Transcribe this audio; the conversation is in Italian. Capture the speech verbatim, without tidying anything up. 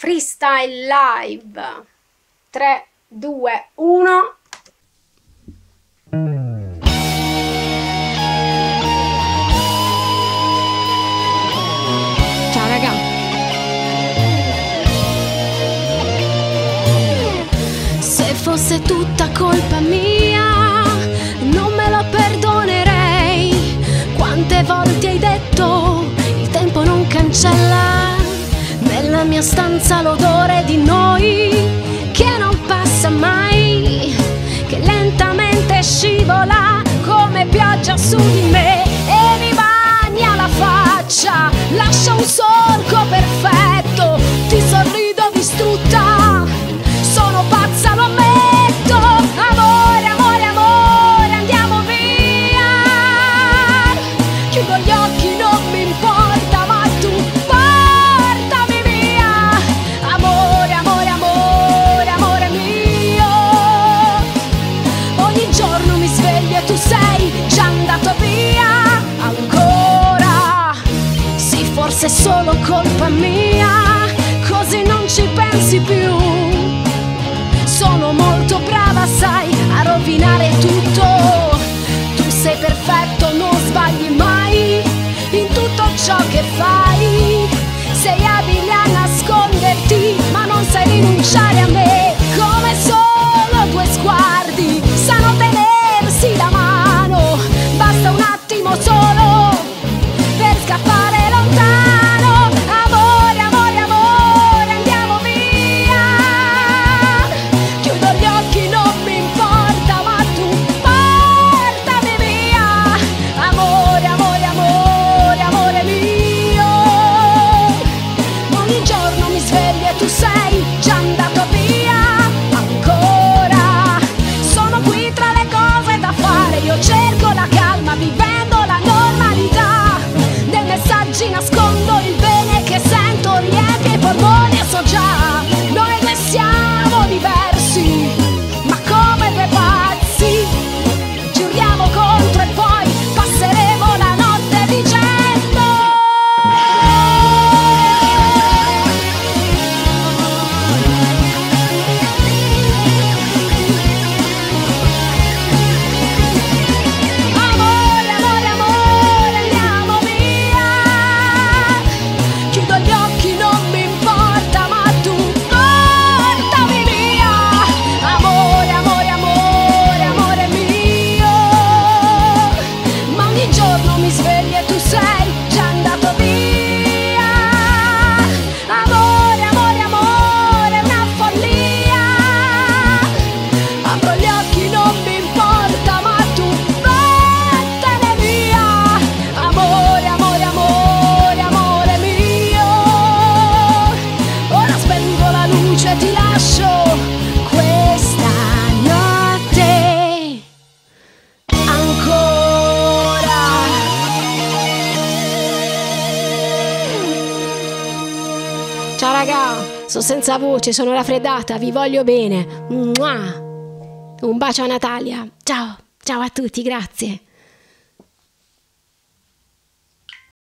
Freestyle live. tre, due, uno. Ciao raga. Se fosse tutta colpa mia, non me lo perdonerei. Quante volte hai detto il tempo non cancella nella mia stanza l'odore di noi che non passa mai, che lentamente scivola come pioggia su di me e mi bagna la faccia, lascia un solco perfetto, ti sorrido distrutta, sono pazza, lo ammetto. Amore, amore, amore, andiamo via, chiudo gli occhi, non mi importa, ma tu portami via. Amore, amore, amore, amore mio, ogni giorno mi sveglio e tu sei già andato via. Ancora, sì, forse è solo colpa mia, così non ci pensi più. Sono molto brava, sai, a rovinare tutto. Tu sei perfetto, non sbagli mai in tutto ciò che fai. Sei abile a nasconderti, ma non sai rinunciare a me. Come solo due sguardi sanno tenersi la mano, basta un attimo solo per scappare lontano. Amore, amore, amore, andiamo via, chiudo gli occhi, non mi importa, ma tu portami via. Amore, amore, amore, amore mio, ogni giorno mi sveglio e tu sei già andato via. Ancora, sono qui tra le cose da fare, io cerco la calma vivendo la normalità. Nei messaggi nascondo il bene che sento, riempie i polmoni e so già, noi due siamo diversi, ma come due pazzi, giuriamo contro e poi passeremo la notte dicendo. Amore, amore, amore, andiamo via, chiudo gli occhi, non mi importa, ma tu portami via. Amore, amore, amore, amore mio, ma ogni giorno mi svegli e tu sei già andato via. Amore, amore, amore, è una follia, apro gli occhi, non mi importa, ma tu vattene via. Amore, amore, amore, amore mio, ora spengo la luce e ti lascio questa notte ancora. Ciao raga, sono senza voce, sono raffreddata, vi voglio bene. Mua! Un bacio a Natalia. Ciao, ciao a tutti, grazie.